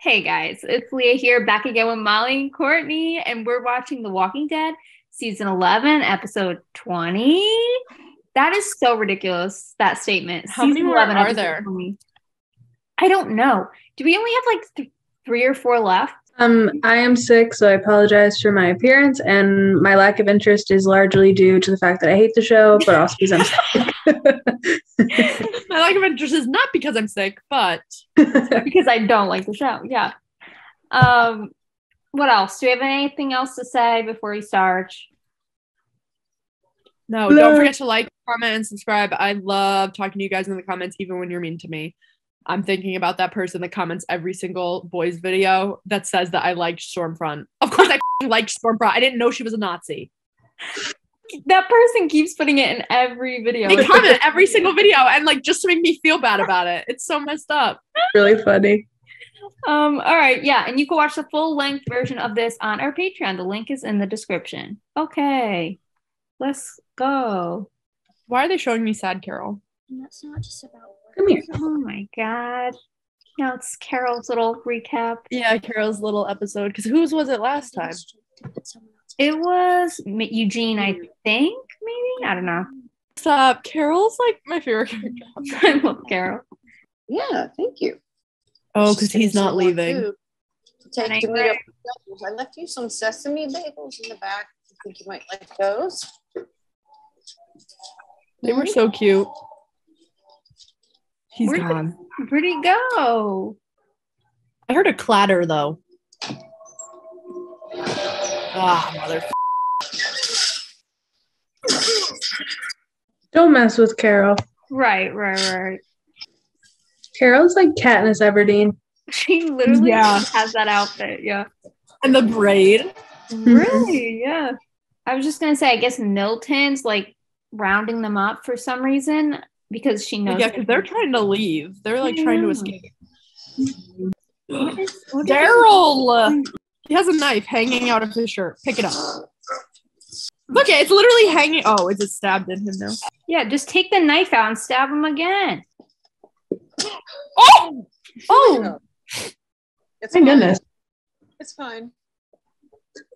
Hey guys, it's Leah here, back again with Molly and Courtney, and we're watching The Walking Dead, season 11, episode 20. That is so ridiculous, that statement. How many more are there? 20. I don't know. Do we only have like three or four left? I am sick, so I apologize for my appearance, and my lack of interest is largely due to the fact that I hate the show, but also because I'm sick. My lack of interest is not because I'm sick, but because I don't like the show, yeah. What else? Do we have anything else to say before we start? No, don't forget to like, comment, and subscribe. I love talking to you guys in the comments, even when you're mean to me. I'm thinking about that person that comments every single boys video that says that I liked Stormfront. Of course I liked Stormfront. I didn't know she was a Nazi. That person keeps putting it in every video. They comment every single video and like just to make me feel bad about it. It's so messed up. Really funny. All right. Yeah. And you can watch the full length version of this on our Patreon. The link is in the description. Okay. Let's go. Why are they showing me sad Carol? And that's not just about come here. Oh my god. Now it's Carol's little recap. Yeah, Carol's little episode. Because whose was it last time? It was Eugene, I think, maybe? I don't know. Stop. Carol's like my favorite character. I love Carol. Yeah, thank you. Oh, because he's not leaving. I left you some sesame bagels in the back. I think you might like those. They were so cute. He's gone. Where'd he go? I heard a clatter, though. Ah, motherfucker. Don't mess with Carol. Right. Carol's like Katniss Everdeen. She literally has that outfit, yeah. And the braid. Really, yeah. I was just going to say, I guess Milton's like rounding them up for some reason. Because she knows. Yeah, because they're trying to leave. They're like trying to escape. What Daryl! He has a knife hanging out of his shirt. Pick it up. Look, it's literally hanging. Oh, it just stabbed in him now. Yeah, just take the knife out and stab him again. Oh! Oh! It's my goodness. It's fine.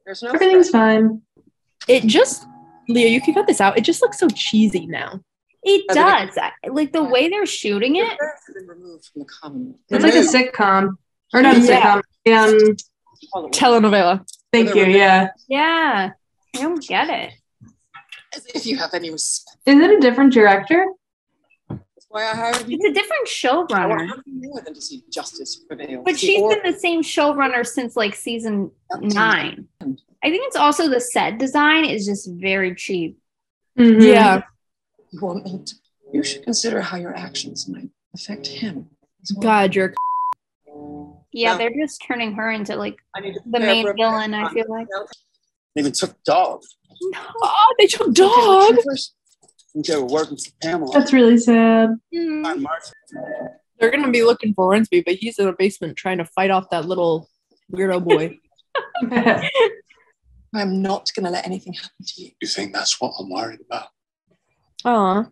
There's no everything's fine. It just, Leah, you can cut this out. It just looks so cheesy now. It does. Like the way they're shooting it. It's like a sitcom. Or not a sitcom. Telenovela. Thank you. Yeah. Yeah. I don't get it. As if you have any respect. Is it a different director? It's a different showrunner. But she's been the same showrunner since like season 9. I think it's also the set design is just very cheap. Mm-hmm. Yeah. You want me to, you should consider how your actions might affect him. Well. God, you're yeah, they're just turning her into like the main villain, I feel like. They even took Dog. No, they took Dog. They were working for Pamela. That's really sad. Mm. They're gonna be looking for Rinsby, but he's in the basement trying to fight off that little weirdo boy. I'm not gonna let anything happen to you. You think that's what I'm worried about? Aw.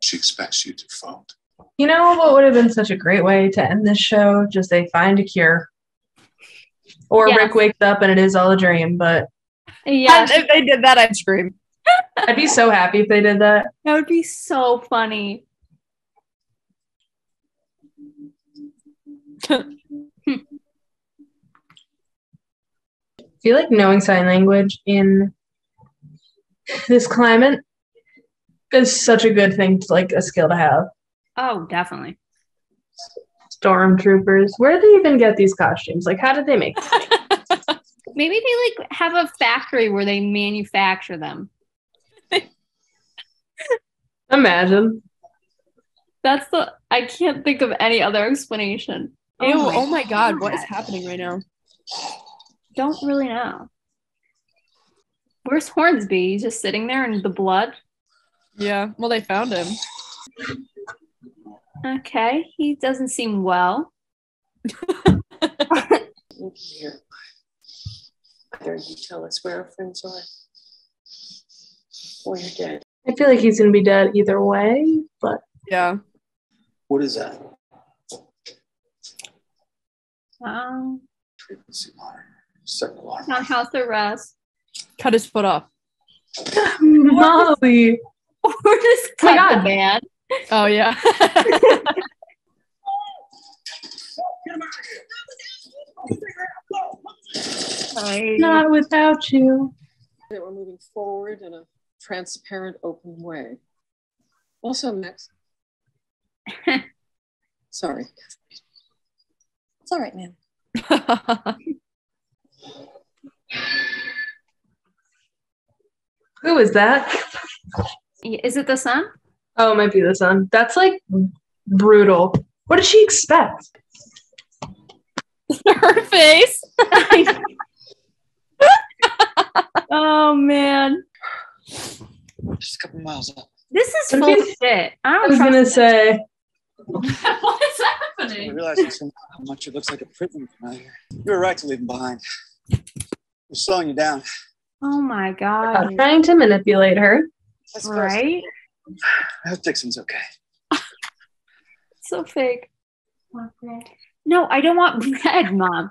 She expects you to fold. You know what would have been such a great way to end this show? Just they find a cure. Or Rick wakes up and it is all a dream, but... Yeah. If they did that, I'd scream. I'd be so happy if they did that. That would be so funny. I feel like knowing sign language in this climate is such a good thing, to, like a skill to have. Oh, definitely. Stormtroopers. Where do they even get these costumes? Like, how did they make them? Maybe they like have a factory where they manufacture them. Imagine. That's the. I can't think of any other explanation. Ew! Oh my god! What is happening right now? Don't really know. Where's Hornsby? He's just sitting there in the blood. Yeah, well, they found him. Okay, he doesn't seem well. Here, either you tell us where our friends are, or you're dead. I feel like he's gonna be dead either way, but yeah. What is that? Pregnancy monitor. Sexual harm. On house arrest. Cut his foot off. Molly. Or just cut the man. Oh, yeah. Not without you. They were moving forward in a transparent, open way. Also, next. Sorry. It's all right, ma'am. Who is that? Is it the sun? Oh, it might be the sun. That's like brutal. What did she expect? Her face. Oh, man. Just a couple miles up. This is full shit. I was going to say. What is happening? I realize how much it looks like a prison from out here. You were right to leave him behind. We're slowing you down. Oh, my God. I'm trying to manipulate her. That's right? Close. I hope Dixon's okay. So fake. No, I don't want bread, Mom.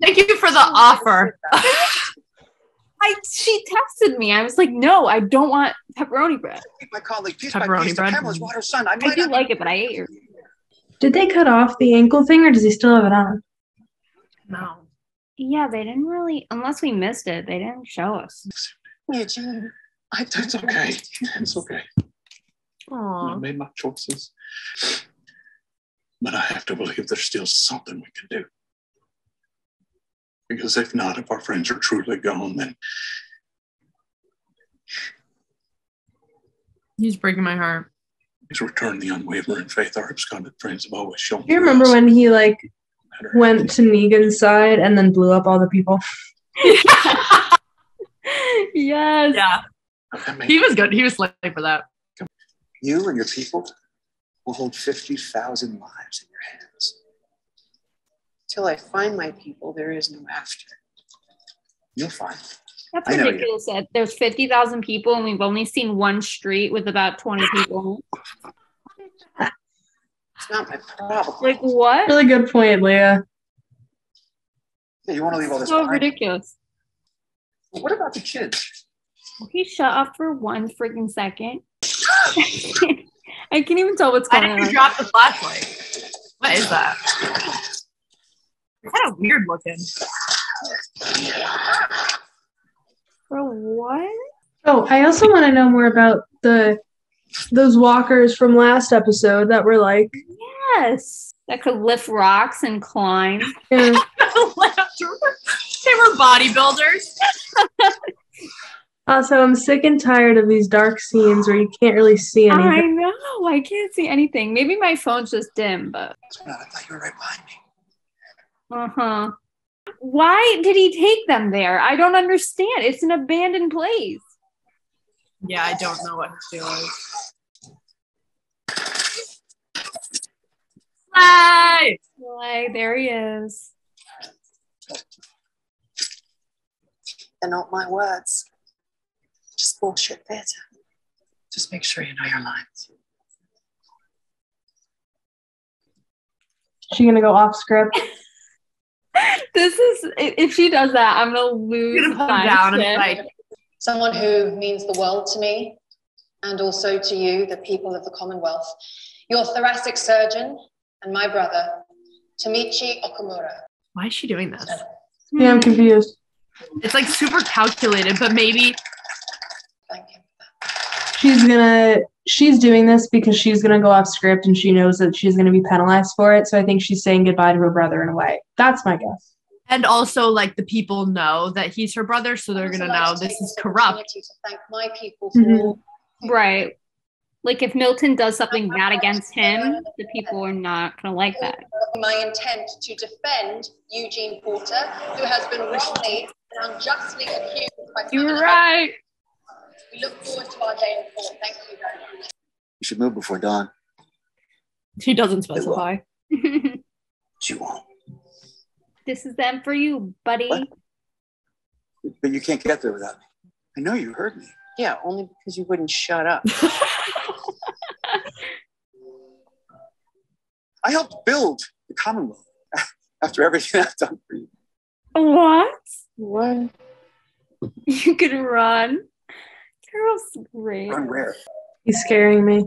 Thank you for the offer. She texted me. I was like, no, I don't want pepperoni bread. My colleague, piece pepperoni by piece bread. Pamela's water, son. I do like it, but I ate your. Did they cut off the ankle thing, or does he still have it on? No. Yeah, they didn't really. Unless we missed it, they didn't show us. Eugene, it's okay. It's okay. Aww. I made my choices, but I have to believe there's still something we can do. Because if not, if our friends are truly gone, then... He's breaking my heart. He's returned the unwavering faith our absconded friends have always shown. Do you remember when he, like, went to Negan's side and then blew up all the people? Yes. Yeah. He was good. He was late for that. You and your people will hold 50,000 lives in your hands. Till I find my people, there is no after. You'll find. That's ridiculous. There's 50,000 people, and we've only seen one street with about 20 people. It's not my problem. Like, what? Really good point, Leah. Yeah, you want to leave all this behind? So ridiculous. Well, what about the kids? Will he shut up for one freaking second? I can't even tell what's going on. I didn't drop the flashlight. What is that? Kind of weird looking. For what? Oh, I also want to know more about those walkers from last episode that were like, yes, that could lift rocks and climb. Yeah. They were bodybuilders. Also, I'm sick and tired of these dark scenes where you can't really see anything. I know, I can't see anything. Maybe my phone's just dim, but I thought you were right behind me. Uh-huh. Why did he take them there? I don't understand. It's an abandoned place. Yeah, I don't know what he's doing. Slay! Slay, there he is. They're not my words. Just bullshit theater. Just make sure you know your lines. Is she gonna go off script? This is, if she does that, I'm going to lose my down. Like, someone who means the world to me and also to you, the people of the Commonwealth. Your thoracic surgeon and my brother, Tomichi Okamura. Why is she doing this? Yeah, I'm confused. It's like super calculated, but maybe. Thank you. She's doing this because she's going to go off script and she knows that she's going to be penalized for it. So I think she's saying goodbye to her brother in a way. That's my guess. And also, like, the people know that he's her brother, so they're going to know this is corrupt. To thank my people for right. Like, if Milton does something bad against him, the people are not going to like that. My intent to defend Eugene Porter, who has been wrongly and unjustly accused by... You're right. We look forward to our day in court. Thank you very much. You should move before dawn. She doesn't specify. She won't. This is them for you, buddy. What? But you can't get there without me. I know you heard me. Yeah, only because you wouldn't shut up. I helped build the Commonwealth after everything I've done for you. What? What? You can run. Carol's great. Run where? He's scaring me.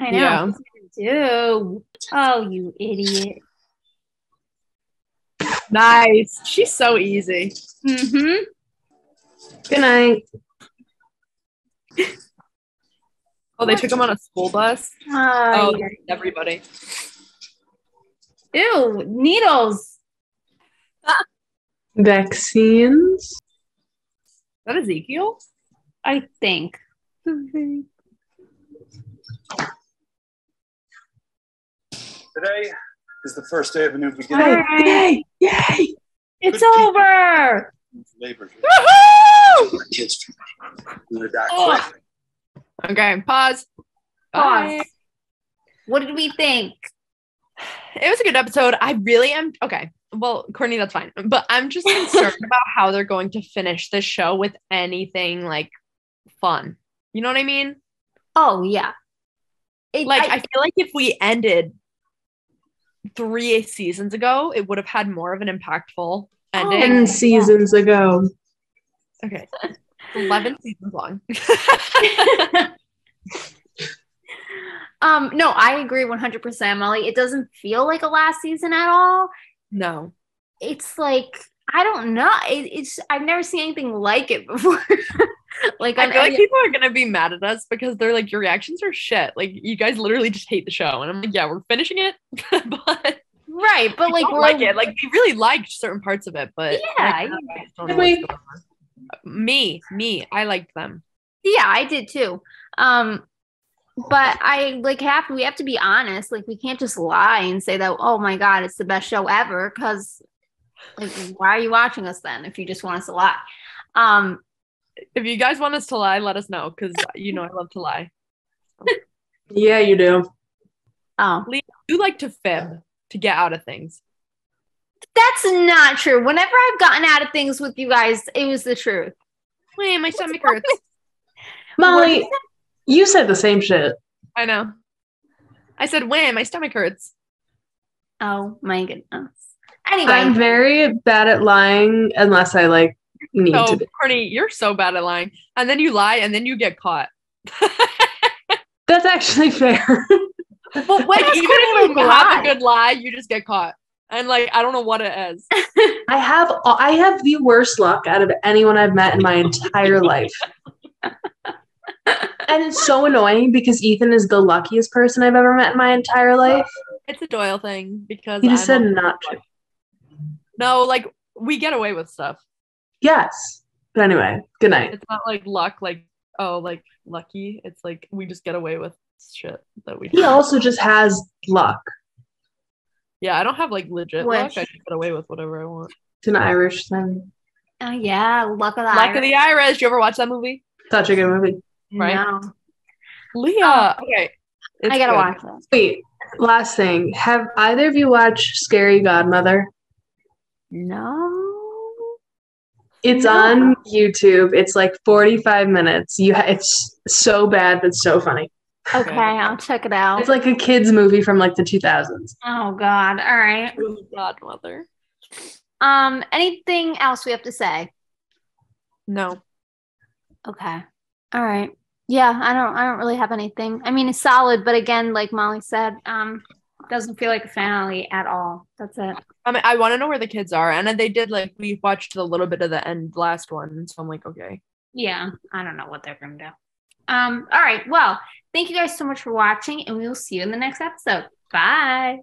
I know. Yeah. Do. Oh, you idiot. Nice. She's so easy. Mm-hmm. Good night. Oh, they took him on a school bus? Oh, yeah. Everybody. Ew, needles. Vaccines? Is that Ezekiel? I think. Today is the first day of a new beginning. Yay! Yay! It's good over! Labor. Woohoo! Kids. Oh. Okay, pause. Pause. What did we think? It was a good episode. I really am. Okay. Well, Courtney, that's fine. But I'm just concerned about how they're going to finish this show with anything like fun. You know what I mean? Oh, yeah. I feel like if we ended 3 seasons ago, it would have had more of an impactful ending. 10 seasons ago. Okay. 11 seasons long. No, I agree 100%, Molly. It doesn't feel like a last season at all. No. It's like, I don't know. I've never seen anything like it before. Like I feel like people are going to be mad at us because they're like, your reactions are shit. Like, you guys literally just hate the show. And I'm like, yeah, we're finishing it. But right, but like, we don't like it. Like, we really liked certain parts of it, but yeah. I liked them. Yeah, I did too. But I we have to be honest. Like, we can't just lie and say that, oh my God, it's the best show ever. Cause like, why are you watching us then? If you just want us to lie. If you guys want us to lie, let us know. Cause you know, I love to lie. Yeah, you do. Oh, you like to fib to get out of things. That's not true. Whenever I've gotten out of things with you guys, it was the truth. Wait, my stomach hurts. Molly, you said the same shit. I know. I said, wait, my stomach hurts. Oh, my goodness. Anyway. I'm very bad at lying unless I, need to be. Courtney, you're so bad at lying. And then you lie, and then you get caught. That's actually fair. But when even if you have a good lie, you just get caught. And I don't know what it is. I have the worst luck out of anyone I've met in my entire life. And it's so annoying because Ethan is the luckiest person I've ever met in my entire life. It's a Doyle thing because you just said not true. No, we get away with stuff. Yes. But anyway, good night. It's not like luck, lucky. It's like we just get away with shit that we do. He also just has luck. Yeah, I don't have legit luck. I can get away with whatever I want. It's an Irish thing. Oh, yeah. Luck of the Irish. You ever watch that movie? Such a good movie. Right? No. Leah. Okay. I got to watch that. Wait, last thing. Have either of you watched Scary Godmother? No. It's on YouTube. It's 45 minutes. It's so bad, but so funny. Okay, I'll check it out. It's a kids movie from the 2000s. Oh God! All right, Godmother. Anything else we have to say? No. Okay. All right. Yeah, I don't really have anything. I mean, it's solid, but again, like Molly said, doesn't feel like a finale at all. That's it. I mean, I want to know where the kids are, and they did we watched a little bit of the end last one, so I'm okay. Yeah, I don't know what they're gonna do. All right. Well, thank you guys so much for watching, and we will see you in the next episode. Bye.